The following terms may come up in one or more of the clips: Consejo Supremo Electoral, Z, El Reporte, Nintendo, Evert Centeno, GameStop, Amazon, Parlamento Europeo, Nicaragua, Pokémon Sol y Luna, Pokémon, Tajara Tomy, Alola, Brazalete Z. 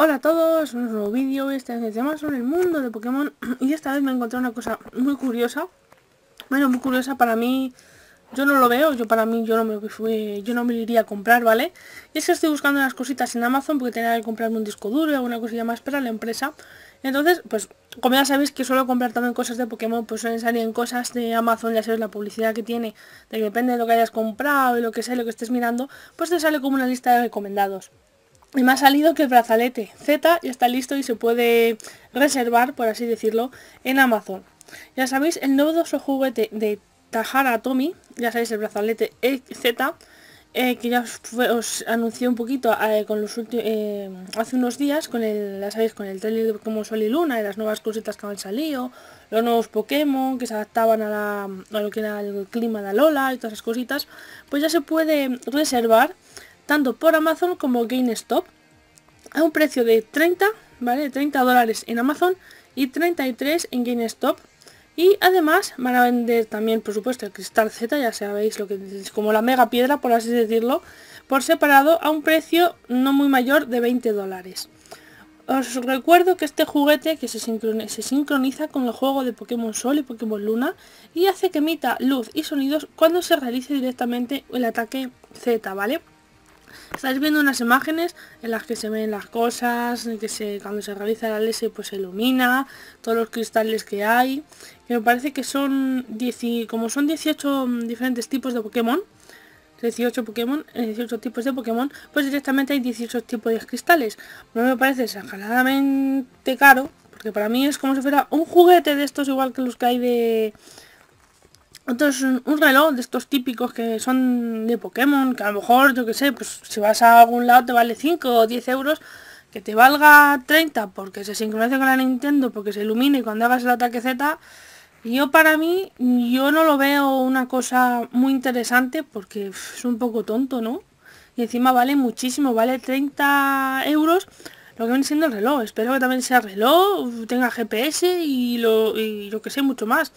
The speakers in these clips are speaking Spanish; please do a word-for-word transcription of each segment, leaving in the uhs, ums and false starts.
Hola a todos, un nuevo vídeo, este es el tema sobre el mundo de Pokémon. Y esta vez me he encontrado una cosa muy curiosa. Bueno, muy curiosa para mí. Yo no lo veo, yo para mí, yo no me fui, yo no me iría a comprar, ¿vale? Y es que estoy buscando unas cositas en Amazon porque tenía que comprarme un disco duro y alguna cosilla más para la empresa. Entonces, pues, como ya sabéis que suelo comprar también cosas de Pokémon, pues suelen salir en cosas de Amazon, ya sabéis la publicidad que tiene, de que depende de lo que hayas comprado y lo que sea, lo que estés mirando, pues te sale como una lista de recomendados. Y me ha salido que el brazalete Z ya está listo y se puede reservar, por así decirlo, en Amazon. Ya sabéis, el novedoso juguete de Tajara Tomy, ya sabéis, el brazalete Z, eh, que ya os, fue, os anuncié un poquito eh, con los eh, hace unos días, con el, ya sabéis, con el trailer de Pokémon Sol y Luna, y las nuevas cositas que han salido, los nuevos Pokémon que se adaptaban a, la, a lo que era el clima de Alola y todas esas cositas, pues ya se puede reservar tanto por Amazon como GameStop, a un precio de treinta, ¿vale? treinta dólares en Amazon y treinta y tres en GameStop. Y además van a vender también, por supuesto, el cristal Z, ya sabéis, lo que es como la mega piedra, por así decirlo, por separado a un precio no muy mayor de veinte dólares. Os recuerdo que este juguete que se sincroniza, se sincroniza con el juego de Pokémon Sol y Pokémon Luna y hace que emita luz y sonidos cuando se realice directamente el ataque Z, ¿vale? Estáis viendo unas imágenes en las que se ven las cosas, que se, cuando se realiza la L S pues se ilumina, todos los cristales que hay, que me parece que son, diez, como son dieciocho diferentes tipos de Pokémon, dieciocho Pokémon, dieciocho tipos de Pokémon, pues directamente hay dieciocho tipos de cristales. No me parece exageradamente caro, porque para mí es como si fuera un juguete de estos igual que los que hay de... Entonces, un reloj de estos típicos que son de Pokémon, que a lo mejor, yo que sé, pues si vas a algún lado te vale cinco o diez euros, que te valga treinta porque se sincroniza con la Nintendo, porque se ilumine cuando hagas el ataque Z. Yo para mí, yo no lo veo una cosa muy interesante porque es un poco tonto, ¿no? Y encima vale muchísimo, vale treinta euros lo que viene siendo el reloj. Espero que también sea reloj, tenga G P S y lo y yo que sé, mucho más.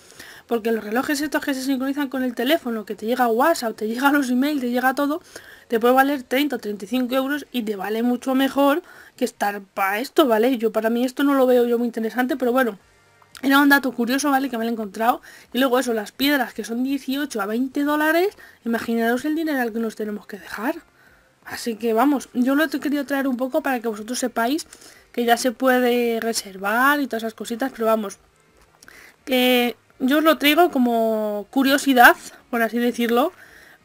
Porque los relojes estos que se sincronizan con el teléfono, que te llega WhatsApp, te llega los emails, te llega todo, te puede valer treinta o treinta y cinco euros y te vale mucho mejor que estar para esto, ¿vale? Yo para mí esto no lo veo yo muy interesante, pero bueno, era un dato curioso, ¿vale? Que me lo he encontrado. Y luego eso, las piedras que son dieciocho a veinte dólares, imaginaros el dinero al que nos tenemos que dejar. Así que vamos, yo lo he querido traer un poco para que vosotros sepáis que ya se puede reservar y todas esas cositas, pero vamos, que... yo os lo traigo como curiosidad, por así decirlo,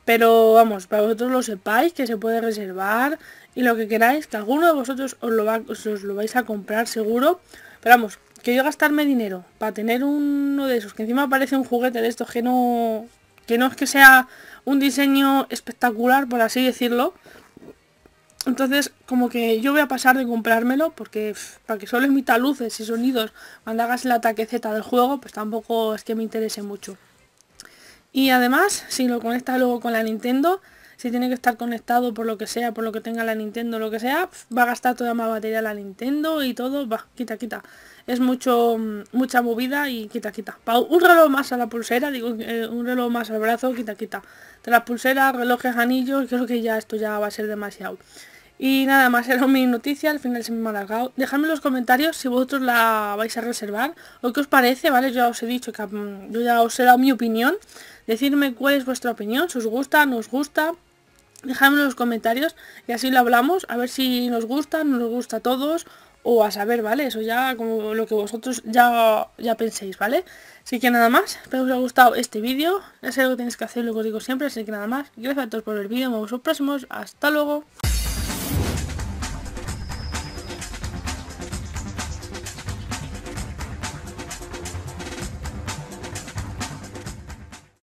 pero vamos, para que vosotros lo sepáis, que se puede reservar y lo que queráis, que alguno de vosotros os lo, va, os lo vais a comprar seguro, pero vamos, que yo gastarme dinero para tener uno de esos, que encima parece un juguete de estos que no, que no es que sea un diseño espectacular, por así decirlo, entonces como que yo voy a pasar de comprármelo porque pff, para que solo emita luces y sonidos cuando hagas el ataque Z del juego, pues tampoco es que me interese mucho. Y además, si lo conectas luego con la Nintendo, si tiene que estar conectado por lo que sea, por lo que tenga la Nintendo, lo que sea, pff, va a gastar toda más batería la Nintendo y todo, va, quita, quita. Es mucho mucha movida y quita, quita. Para un reloj más a la pulsera, digo, eh, un reloj más al brazo, quita, quita. De las pulseras, relojes, anillos, creo que ya esto ya va a ser demasiado. Y nada más, era mi noticia, al final se me ha alargado. Dejadme en los comentarios si vosotros la vais a reservar o qué os parece, ¿vale? Yo ya os he dicho que yo ya os he dado mi opinión. Decidme cuál es vuestra opinión, si os gusta, no os gusta. Dejadme en los comentarios y así lo hablamos, a ver si nos gusta, no nos gusta a todos o a saber, ¿vale? Eso ya como lo que vosotros ya, ya penséis, ¿vale? Así que nada más, espero que os haya gustado este vídeo. Ya sé lo que tenéis que hacer, lo que os digo siempre, así que nada más. Gracias a todos por ver el vídeo, nos vemos en los próximos, hasta luego.